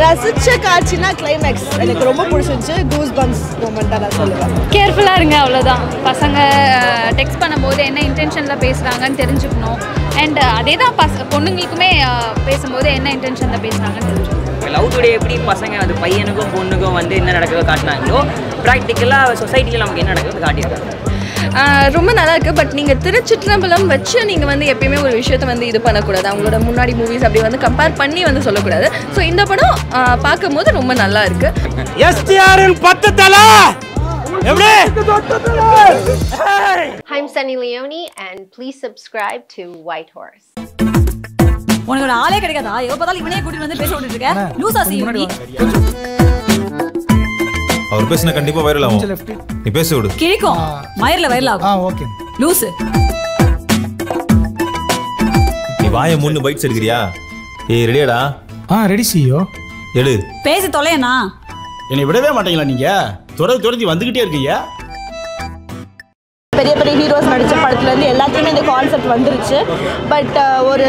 ரசிச்ச காட்சினா climax எனக்கு ரொம்ப பிடிச்சிருச்சு கூஸ் பம்ப்ஸ் மொமெண்டா நான் சொல்லுவேன் கேர்ஃபுல்லா இருங்க அவ்வளவுதான் பசங்க டெக்ஸ்ட் பண்ணும்போது என்ன இன்டென்ஷன்ல பேசுறாங்கன்னு தெரிஞ்சுக்கணும் and அதேதான் பொண்ணுங்களுக்குமே பேசும்போது என்ன இன்டென்ஷன்ல பேசுறாங்கன்னு தெரிஞ்சுக்கணும் லவ் டுடே எப்படி பசங்க அது பையனுக்கும் பொண்ணுக்கும் வந்து என்ன நடக்குது காட்டுனாங்களோ பிராக்டிகலா சொசைட்டில நமக்கு என்ன நடக்குது காட்டியிருக்காங்க ரொம்ப நல்லா இருக்கு பட் நீங்க திருச்சிற்றம்பலம் வச்சு நீங்க வந்து எப்பயுமே ஒரு விஷயத்தை வந்து இது பண்ணக்கூடாது அவங்களோட முன்னாடி மூவிஸ் அப்படி வந்து கம்பேர் பண்ணி வந்து சொல்லக்கூடாது ஸோ இந்த படம் பார்க்கும்போது ரொம்ப நல்லா இருக்கு எஸ்டிஆரின் 10 தலை எப்படி I'm Sunny Leone and please subscribe to Whitehorse உங்களுக்கு ஒரு ஆளே கிடைக்காதா ஏதோ பதால இவனே கூட்டிட்டு வந்து பேசி ஓடிட்டு இருக்க லூசா சீனி அவர் பேசினா கண்டிப்பா வைரல் ஆகும் நீ பேசுடு கேக்கும் மயிரல வைரல் ஆகும் ஆ ஓகே லூஸ் நீ வாயை மூணு பைட்ஸ் எடுக்கறியா ஏய் ரெடியாடா ஆ ரெடி சியோ எடு பேசி தொலையனா என்னை விடவே மாட்டீங்களா நீங்க தொடர்ந்து தொடர்ந்து வந்துக்கிட்டே இருக்கீங்க பெரிய பெரிய ஹீரோஸ் நடிச்ச படத்துல இருந்து எல்லாத்துலயுமே இந்த கான்செப்ட் வந்துருச்சு பட் ஒரு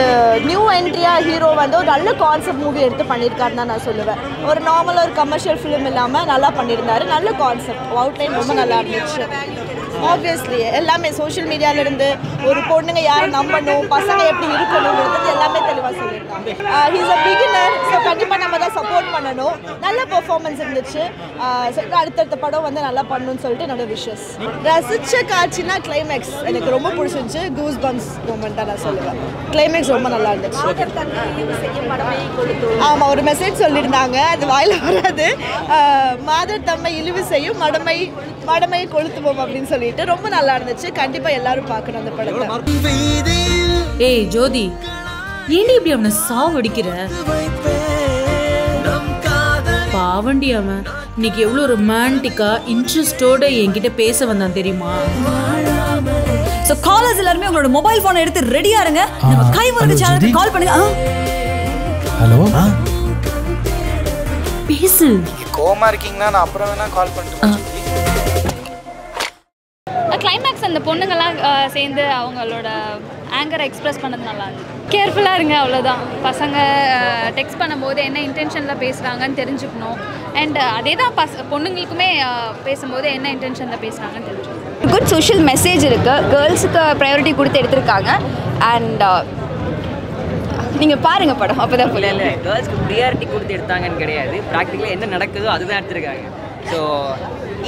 நியூ என்ட்ரியா ஹீரோ வந்து ஒரு நல்ல கான்செப்ட் மூவி எடுத்து பண்ணியிருக்காருன்னு தான் நான் சொல்லுவேன் ஒரு நார்மல் ஒரு கமர்ஷியல் ஃபிலிம் இல்லாமல் நல்லா பண்ணியிருந்தாரு நல்ல கான்செப்ட் அவுட்லைன் ரொம்ப நல்லா இருந்துச்சு ஆப்வியஸ்லி எல்லாமே சோஷியல் மீடியாவிலேருந்து ஒரு பொண்ணுங்க யாரை நம்பணும் பசங்க எப்படி இருக்கணும்ன்றது எல்லாமே தெளிவாக சொல்லியிருக்காங்க ஹீஸ் அ பிகினர் ஸோ கண்டிப்பாக நம்ம தான் சப்போர்ட் பண்ணணும் நல்ல பெர்ஃபார்மன்ஸ் இருந்துச்சு அடுத்தடுத்த படம் வந்து நல்லா பண்ணணும்னு சொல்லிட்டு என்னோட விஷஸ் ரசிச்ச காட்சினா கிளைமேக்ஸ் எனக்கு ரொம்ப பிடிச்சிருந்துச்சு கூஸ் பம்ப்ஸ் மூமெண்ட்டாக நான் சொல்லுவேன் கிளைமேக்ஸ் ரொம்ப நல்லா இருந்துச்சு ஆமாம் ஒரு மெசேஜ் சொல்லியிருந்தாங்க அது வாயில் வராது மாதர் தம்மை இழிவுசெய்யும் மடமையை கொளுத்துவோம் அப்படின்னு சொல்லி ரொம்ப நல்லா இருந்துச்சு கண்டிப்பா எல்லாரும் பார்க்கணும் அந்த படத்தை ஏய் ஜோதி ஏண்டி இப்படி அவனை சாவடிக்கிற பாவண்டி அவன் இன்னைக்கு எவ்வளவு ரொமான்டிக்கா இன்ட்ரெஸ்டோட என்கிட்ட பேச வந்தான் தெரியுமா சோ காலர்ஸ் எல்லாரும் உங்களோட மொபைல் போனை எடுத்து ரெடியா இருங்க நம்ம கைவர்க்கு சேனலுக்கு கால் பண்ணுங்க ஹலோ பேசு கோமா இருக்கீங்களா நான் அப்புறம் வேணா கால் பண்ணிட்டு கிளைமேக்ஸ் அந்த பொண்ணுங்கள்லாம் சேர்ந்து அவங்களோட ஆங்கரை எக்ஸ்ப்ரெஸ் பண்ணது நல்லா இருந்துச்சு கேர்ஃபுல்லாக இருங்க அவ்வளோதான் பசங்க டெக்ஸ்ட் பண்ணும்போது என்ன இன்டென்ஷனில் பேசுகிறாங்கன்னு தெரிஞ்சுக்கணும் அண்ட் அதே தான் பொண்ணுங்களுக்குமே பேசும்போது என்ன இன்டென்ஷனில் பேசுகிறாங்கன்னு தெரிஞ்சுக்கணும் குட் சோஷியல் மெசேஜ் இருக்குது கேர்ள்ஸுக்கு ப்ரையாரிட்டி கொடுத்து எடுத்திருக்காங்க அண்ட் நீங்கள் பாருங்கள் படம் அப்போ தான் இல்லை கேர்ள்ஸ்க்கு ப்ரையாரிட்டி கொடுத்து எடுத்தாங்கன்னு கிடையாது ப்ராக்டிக்கலாக என்ன நடக்குதோ அதுதான் எடுத்திருக்காங்க ஸோ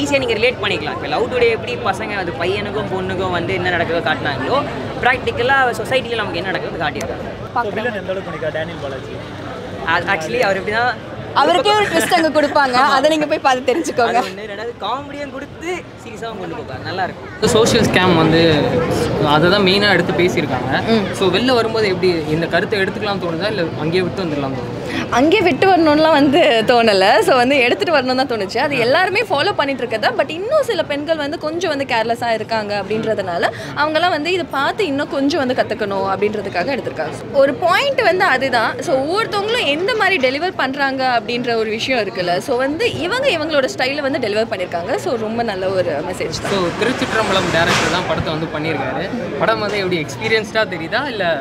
ஈஸியாக நீங்கள் ரிலேட் பண்ணிக்கலாம் இப்போ லவ் டுடே எப்படி பசங்க அது பையனுக்கும் பொண்ணுக்கும் வந்து என்ன நடக்குதோ காட்டினாங்களோ ப்ராக்டிக்கலாக சொசைட்டியில் நமக்கு என்ன நடக்குது காட்டியிருக்காங்க ஆக்சுவலி அவர் எப்படி தான் அவருக்கே ஒரு ட்விஸ்ட் அங்கே கொடுப்பாங்க அதை நீங்கள் போய் பார்த்து தெரிஞ்சுக்கோங்க ரெண்டாவது காமெடியும் கொடுத்து சீரியஸாகவும் கொண்டு போவாங்க நல்லாயிருக்கும் சோஷியல் ஸ்கேம் வந்து அதை தான் மெயினாக எடுத்து பேசியிருக்காங்க ஸோ வெளில வரும்போது எப்படி இந்த கருத்தை எடுத்துக்கலாம் தோணுதா இல்லை அங்கேயே விட்டு வந்துடலாம் அங்கேயே விட்டு வரணும்லாம் வந்து தோணலை ஸோ வந்து எடுத்துகிட்டு வரணும் தான் தோணுச்சு அது எல்லாருமே ஃபாலோ பண்ணிட்டு இருக்கதா பட் இன்னும் சில பெண்கள் வந்து கொஞ்சம் வந்து கேர்லெஸ்ஸாக இருக்காங்க அப்படின்றதுனால அவங்களாம் வந்து இதை பார்த்து இன்னும் கொஞ்சம் வந்து கற்றுக்கணும் அப்படின்றதுக்காக எடுத்திருக்காங்க ஒரு பாயிண்ட் வந்து அதுதான் ஸோ ஒவ்வொருத்தவங்களும் எந்த மாதிரி டெலிவர் பண்ணுறாங்க அப்படின்ற ஒரு விஷயம் இருக்குல்ல ஸோ வந்து இவங்களோட ஸ்டைலில் வந்து டெலிவர் பண்ணியிருக்காங்க ஸோ ரொம்ப நல்ல ஒரு மெசேஜ் தான் ஸோ திருச்சிற்றம்பலம் டேரக்டர் தான் படத்தை வந்து பண்ணியிருக்காரு படம் வந்து எப்படி எக்ஸ்பீரியன்ஸ்டாக தெரியுதா இல்லை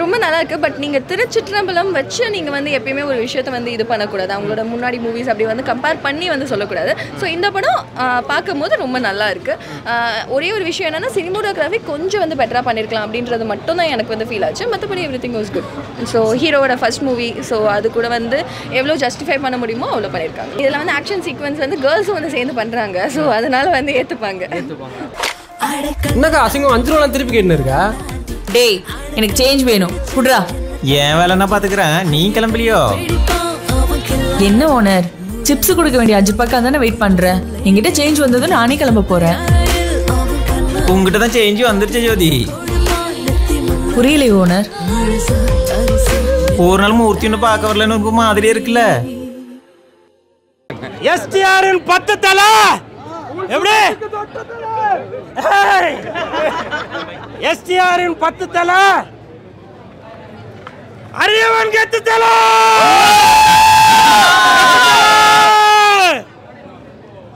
ரொம்ப நல்லா இருக்குது பட் நீங்கள் திருச்சிற்றம்பலம் வச்சு நீங்கள் வந்து எப்பயுமே ஒரு விஷயத்தை வந்து இது பண்ணக்கூடாது அவங்களோட முன்னாடி மூவிஸ் அப்படி வந்து கம்பேர் பண்ணி வந்து சொல்லக்கூடாது ஸோ இந்த படம் பார்க்கும்போது ரொம்ப நல்லா இருக்குது ஒரே ஒரு விஷயம் என்னென்னா சினிமோட்டோகிராஃபி கொஞ்சம் வந்து பெட்டராக பண்ணியிருக்கலாம் அப்படின்றது மட்டும் தான் எனக்கு வந்து ஃபீல் ஆச்சு மற்றபடி everything was good so ஹீரோவோட ஃபர்ஸ்ட் மூவி ஸோ அது கூட வந்து எவ்வளோ ஜஸ்டிஃபை பண்ண முடியுமோ அவ்வளோ பண்ணியிருக்காங்க இதில் வந்து ஆக்ஷன் சீக்வன்ஸ் வந்து கேர்ள்ஸும் வந்து சேர்ந்து பண்ணுறாங்க ஸோ அதனால் வந்து ஏற்றுப்பாங்க என்னக்கா அசிங்கம் 5 ரூபா திருப்பி கேட்டுன்னு இருக்கா டேய் எனக்கு சேஞ்ச் வேணும் குடுறா ஏன் வேலைன்னா பாத்துக்கிறேன் நீ கிளம்பலையோ என்ன ஓனர் சிப்ஸ் கொடுக்க வேண்டிய 5 பக்கம் தானே வெயிட் பண்றேன் என்கிட்ட சேஞ்ச் வந்ததும் நானே கிளம்ப போறேன் உங்ககிட்ட தான் சேஞ்ச் வந்துருச்சு ஜோதி புரியல ஓனர் ஒரு நாள் மூர்த்தின்னு பார்க்க வரலன்னு ஒரு மாதிரியே இருக்குல்ல எஸ்டிஆரின் 10 தலை எப்படி எஸ்டிஆரின் 10 தலை அரியவன் கெத்து தலை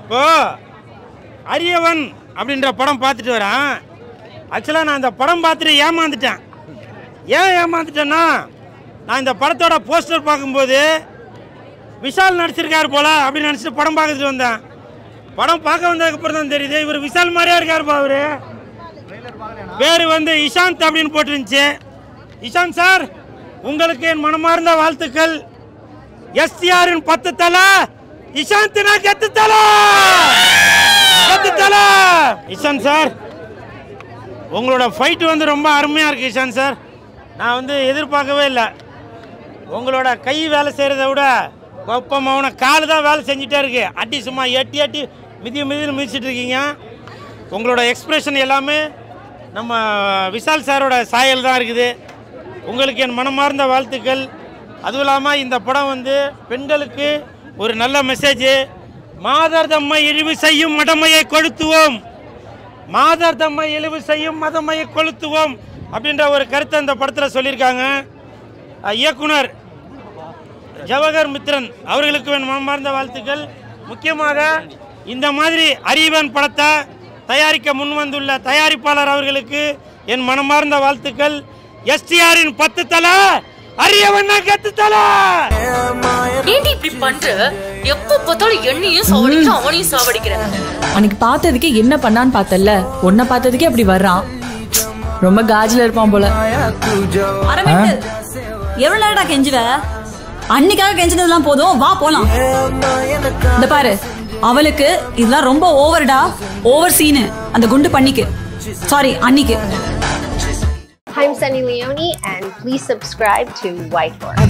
இப்போ அரியவன் அப்படின்ற படம் பார்த்துட்டு வரேன் ஆக்சுவலாக நான் அந்த படம் பார்த்துட்டு ஏமாந்துட்டேன் ஏன் ஏமாந்துட்டேன்னா நான் இந்த படத்தோட போஸ்டர் பார்க்கும்போது விஷால் நடிச்சிருக்காரு போல அப்படின்னு நினச்சிட்டு படம் பார்க்கறது வந்தேன். படம் பார்க்க வந்ததுக்கப்புறம் தான் தெரியுது இவர் விஷால் மாதிரியா இருக்காருப்பா. அவர் பேர் வந்து இஷாந்த் அப்படின்னு போட்டுருந்துச்சு. இஷாந்த் சார், உங்களுக்கு என் மனமார்ந்த வாழ்த்துக்கள். எஸ்டிஆரின் 10 தலை, இஷாந்த்னா 10 தலை. 10 தலை இஷாந்த் சார், உங்களோட ஃபைட் வந்து ரொம்ப அருமையாக இருக்குது. இஷாந்த் சார், நான் வந்து எதிர்பார்க்கவே இல்லை. உங்களோட கை வேலை செய்கிறத விட கொப்பமான கால் தான் வேலை செஞ்சுட்டே இருக்கு. அட்டி சும்மா எட்டி மிதின்னு மிதிச்சுட்டு இருக்கீங்க. உங்களோட எக்ஸ்பிரஷன் எல்லாமே நம்ம விஷால் சாரோட சாயல் தான் இருக்குது. உங்களுக்கு என் மனமார்ந்த வாழ்த்துக்கள். அதுவும் இல்லாமல் இந்த படம் வந்து பெண்களுக்கு ஒரு நல்ல மெசேஜ். மாதர் தம்மை இழிவு செய்யும் மடமையை கொளுத்துவோம், மாதர் தம்மை இழிவு செய்யும் மதமையை கொளுத்துவோம் அப்படின்ற ஒரு கருத்தை இந்த படத்தில் சொல்லியிருக்காங்க. இயக்குனர் ஜவஹர் மித்ரன் அவர்களுக்கு என் மனமார்ந்த வாழ்த்துக்கள். முக்கியமாக இந்த மாதிரி அறிவன் படத்தை தயாரிக்க முன்வந்துள்ள தயாரிப்பாளர் அவர்களுக்கு என் மனமார்ந்த வாழ்த்துக்கள். எஸ்டிஆரின் 10 தலை, அரியவன் 10 தலை. ஏடி இப்படி பண்ற? எப்ப பார்த்தாலும் என்னையும் சாவடிக்க அவனையும் சாவடிக்கிறாங்க. அன்னைக்கு பார்த்ததுக்கே என்ன பண்ணான்னு பார்த்தல, உன்னை பார்த்ததுக்கே அப்படி வர்றான். ரொம்ப காஜில இருப்பான் போல. எவ்வளவு நேரடா கெஞ்சுவ? அன்னைக்காக கெஞ்சினதுலாம் போதும், வா போலாம். இந்த பாரு, அவளுக்கு இதெல்லாம் ரொம்ப ஓவர்டா, ஓவர் சீனு. அந்த குண்டு பண்ணிக்கு சாரி அன்னிக்கு. I'm Sunny Leone and please subscribe to Whitehorse.